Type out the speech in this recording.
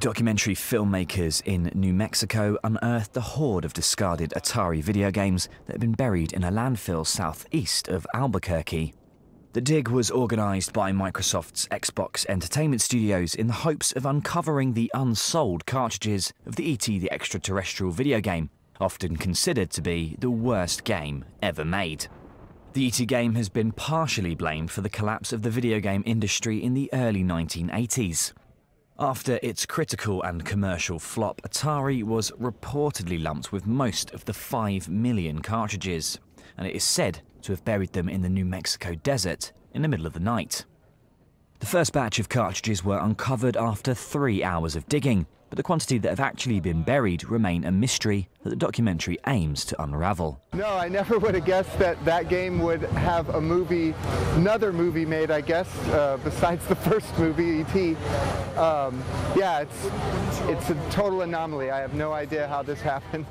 Documentary filmmakers in New Mexico unearthed a hoard of discarded Atari video games that had been buried in a landfill southeast of Albuquerque. The dig was organised by Microsoft's Xbox Entertainment Studios in the hopes of uncovering the unsold cartridges of the E.T. the Extraterrestrial video game, often considered to be the worst game ever made. The E.T. game has been partially blamed for the collapse of the video game industry in the early 1980s. After its critical and commercial flop, Atari was reportedly lumped with most of the 5 million cartridges, and it is said to have buried them in the New Mexico desert in the middle of the night. The first batch of cartridges were uncovered after 3 hours of digging, but the quantity that have actually been buried remain a mystery that the documentary aims to unravel. No, I never would have guessed that that game would have a movie, another movie made, I guess, besides the first movie, E.T. Yeah, it's a total anomaly. I have no idea how this happened.